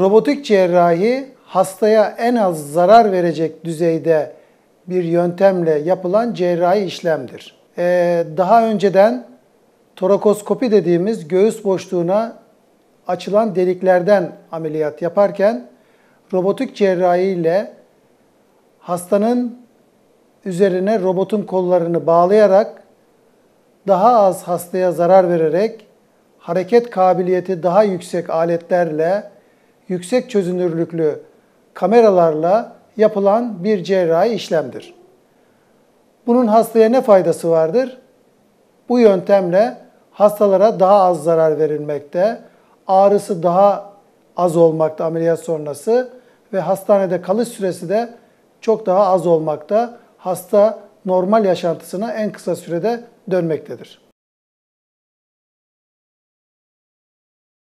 Robotik cerrahi hastaya en az zarar verecek düzeyde bir yöntemle yapılan cerrahi işlemdir. Daha önceden torakoskopi dediğimiz göğüs boşluğuna açılan deliklerden ameliyat yaparken robotik cerrahi ile hastanın üzerine robotun kollarını bağlayarak daha az hastaya zarar vererek hareket kabiliyeti daha yüksek aletlerle, yüksek çözünürlüklü kameralarla yapılan bir cerrahi işlemdir. Bunun hastaya ne faydası vardır? Bu yöntemle hastalara daha az zarar verilmekte, ağrısı daha az olmakta ameliyat sonrası ve hastanede kalış süresi de çok daha az olmakta. Hasta normal yaşantısına en kısa sürede dönmektedir.